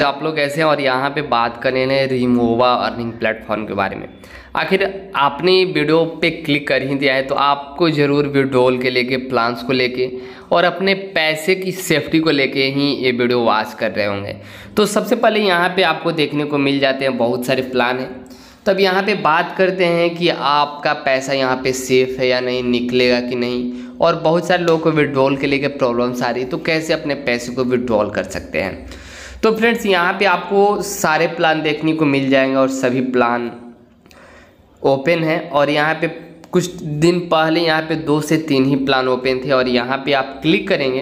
आप लोग कैसे हैं और यहाँ पे बात करें रिमोवा अर्निंग प्लेटफॉर्म के बारे में। आखिर आपने वीडियो पे क्लिक कर ही दिया है तो आपको ज़रूर विड्रॉल के लेके, प्लान्स को लेके और अपने पैसे की सेफ्टी को लेके ही ये वीडियो वॉच कर रहे होंगे। तो सबसे पहले यहाँ पे आपको देखने को मिल जाते हैं बहुत सारे प्लान हैं। तब यहाँ पे बात करते हैं कि आपका पैसा यहाँ पे सेफ़ है या नहीं, निकलेगा कि नहीं, और बहुत सारे लोगों को विड्रॉल के लेके प्रॉब्लम्स आ रही है तो कैसे अपने पैसे को विड्रॉल कर सकते हैं। तो फ्रेंड्स यहाँ पे आपको सारे प्लान देखने को मिल जाएंगे और सभी प्लान ओपन हैं। और यहाँ पे कुछ दिन पहले यहाँ पे 2 से 3 ही प्लान ओपन थे और यहाँ पे आप क्लिक करेंगे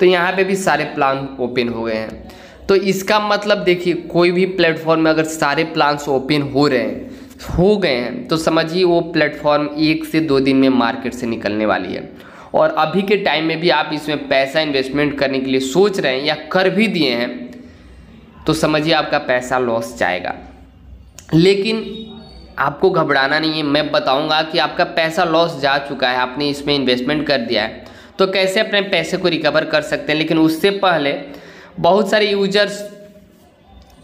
तो यहाँ पे भी सारे प्लान ओपन हो गए हैं। तो इसका मतलब देखिए, कोई भी प्लेटफॉर्म में अगर सारे प्लान्स ओपन हो गए हैं तो समझिए वो प्लेटफॉर्म 1 से 2 दिन में मार्केट से निकलने वाली है। और अभी के टाइम में भी आप इसमें पैसा इन्वेस्टमेंट करने के लिए सोच रहे हैं या कर भी दिए हैं तो समझिए आपका पैसा लॉस जाएगा। लेकिन आपको घबराना नहीं है, मैं बताऊंगा कि आपका पैसा लॉस जा चुका है, आपने इसमें इन्वेस्टमेंट कर दिया है तो कैसे अपने पैसे को रिकवर कर सकते हैं। लेकिन उससे पहले बहुत सारे यूजर्स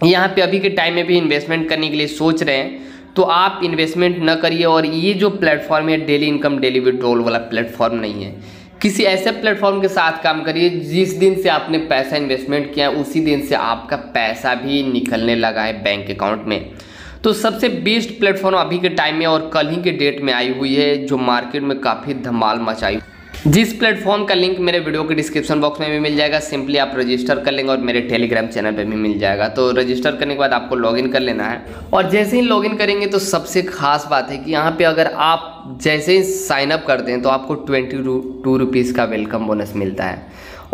यहाँ पे अभी के टाइम में भी इन्वेस्टमेंट करने के लिए सोच रहे हैं तो आप इन्वेस्टमेंट न करिए। और ये जो प्लेटफॉर्म है डेली इनकम डेली विड्रॉल वाला प्लेटफॉर्म नहीं है, किसी ऐसे प्लेटफॉर्म के साथ काम करिए जिस दिन से आपने पैसा इन्वेस्टमेंट किया है उसी दिन से आपका पैसा भी निकलने लगा है बैंक अकाउंट में। तो सबसे बेस्ट प्लेटफॉर्म अभी के टाइम में और कल ही के डेट में आई हुई है जो मार्केट में काफ़ी धमाल मचाई, जिस प्लेटफॉर्म का लिंक मेरे वीडियो के डिस्क्रिप्शन बॉक्स में भी मिल जाएगा। सिंपली आप रजिस्टर कर लेंगे और मेरे टेलीग्राम चैनल पे भी मिल जाएगा। तो रजिस्टर करने के बाद आपको लॉगिन कर लेना है और जैसे ही लॉगिन करेंगे तो सबसे खास बात है कि यहाँ पे अगर आप जैसे ही साइनअप करते हैं तो आपको 22 रुपीज़ का वेलकम बोनस मिलता है।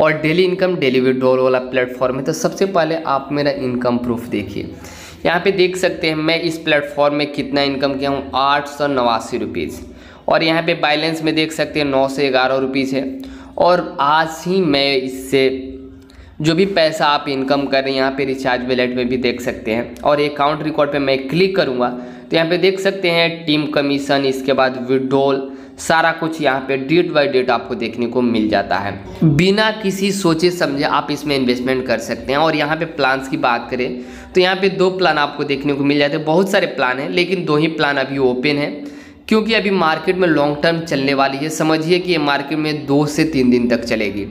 और डेली इनकम डेली विड्रॉल वाला प्लेटफॉर्म है तो सबसे पहले आप मेरा इनकम प्रूफ देखिए, यहाँ पर देख सकते हैं मैं इस प्लेटफॉर्म में कितना इनकम किया हूँ, 889 रुपीज़। और यहाँ पे बैलेंस में देख सकते हैं 9 से 11 रुपीज़ है। और आज ही मैं इससे जो भी पैसा आप इनकम कर रहे हैं यहाँ पे रिचार्ज वैलेट में भी देख सकते हैं। और अकाउंट रिकॉर्ड पे मैं क्लिक करूँगा तो यहाँ पे देख सकते हैं टीम कमीशन, इसके बाद विड्रॉल, सारा कुछ यहाँ पे डेट बाय डेट आपको देखने को मिल जाता है। बिना किसी सोचे समझे आप इसमें इन्वेस्टमेंट कर सकते हैं। और यहाँ पे प्लान्स की बात करें तो यहाँ पे 2 प्लान आपको देखने को मिल जाते हैं। बहुत सारे प्लान हैं लेकिन 2 ही प्लान अभी ओपन है क्योंकि अभी मार्केट में लॉन्ग टर्म चलने वाली है। समझिए कि ये मार्केट में 2 से 3 दिन तक चलेगी।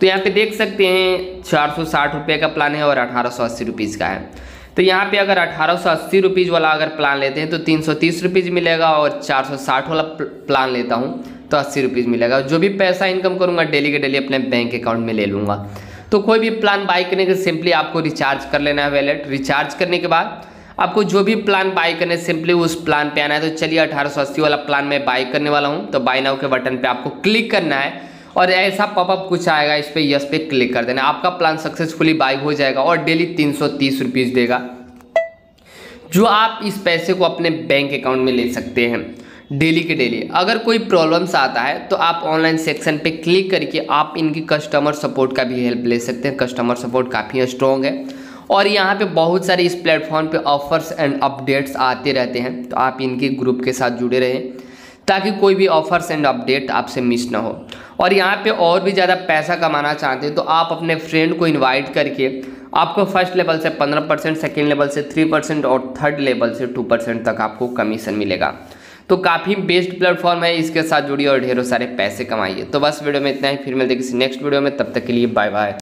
तो यहाँ पे देख सकते हैं 460 रुपये का प्लान है और 1880 रुपीज़ का है। तो यहाँ पे अगर 1880 रुपीज़ वाला अगर प्लान लेते हैं तो 330 रुपीज़ मिलेगा और 460 वाला प्लान लेता हूँ तो 80 रुपीज़ मिलेगा। जो भी पैसा इनकम करूँगा डेली के डेली अपने बैंक अकाउंट में ले लूँगा। तो कोई भी प्लान बाई करने के सिंपली आपको रिचार्ज कर लेना है वैलेट। रिचार्ज करने के बाद आपको जो भी प्लान बाई करने सिंपली उस प्लान पे आना है। तो चलिए 1880 वाला प्लान मैं बाई करने वाला हूँ तो बाई नाउ के बटन पे आपको क्लिक करना है और ऐसा पॉपअप कुछ आएगा, इस पर यस पे क्लिक कर देना। आपका प्लान सक्सेसफुली बाई हो जाएगा और डेली 330 रुपीज़ देगा जो आप इस पैसे को अपने बैंक अकाउंट में ले सकते हैं डेली के डेली। अगर कोई प्रॉब्लम्स आता है तो आप ऑनलाइन सेक्शन पे क्लिक करके आप इनकी कस्टमर सपोर्ट का भी हेल्प ले सकते हैं। कस्टमर सपोर्ट काफ़ी स्ट्रॉन्ग है और यहाँ पे बहुत सारे इस प्लेटफॉर्म पे ऑफ़र्स एंड अपडेट्स आते रहते हैं तो आप इनके ग्रुप के साथ जुड़े रहें ताकि कोई भी ऑफ़र्स एंड अपडेट आपसे मिस ना हो। और यहाँ पे और भी ज़्यादा पैसा कमाना चाहते हैं तो आप अपने फ्रेंड को इनवाइट करके आपको फर्स्ट लेवल से 15%, सेकेंड लेवल से 3% और थर्ड लेवल से 2% तक आपको कमीशन मिलेगा। तो काफ़ी बेस्ट प्लेटफॉर्म है, इसके साथ जुड़िए और ढेरों सारे पैसे कमाइए। तो बस वीडियो में इतना ही, फिर मिलते हैं किसी नेक्स्ट वीडियो में, तब तक के लिए बाय बाय।